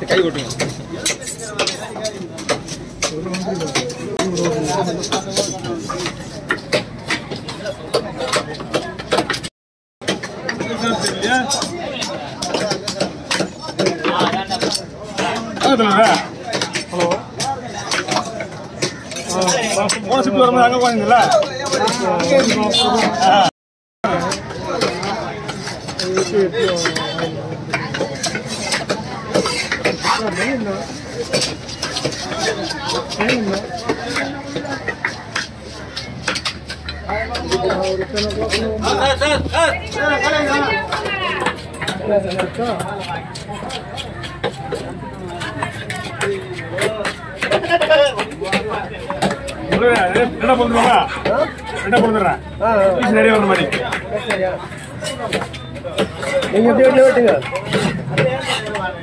Hello मारी நீங்க தேடி வெட்டுங்க அதே என்ன வாங்குறீங்க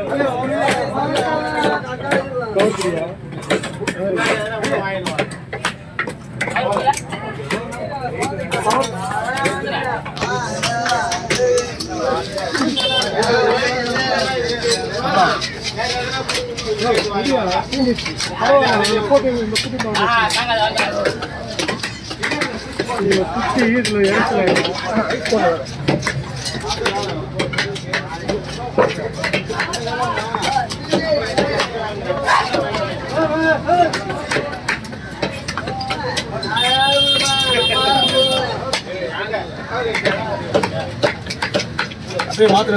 எல்லாரும் வாங்குறீங்க मात्र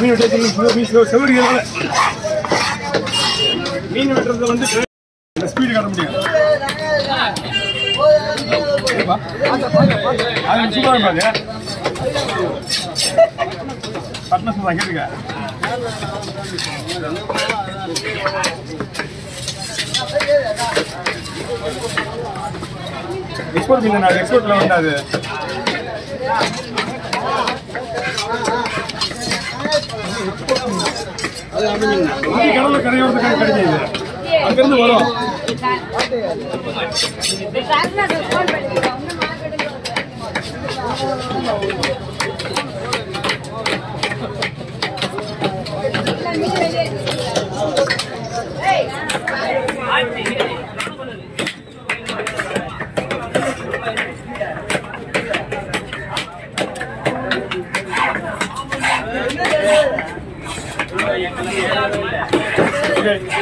मीन उठे बीच सेवरी मीन वेटறது வந்து ஸ்பீட் காட்ட முடியாது அது சூப்பரா பாருங்க பட்ன சந்தா கேளுங்க எக்ஸ்போர்ட் மீன் நான் எக்ஸ்போர்ட்ல வந்தாது Okay.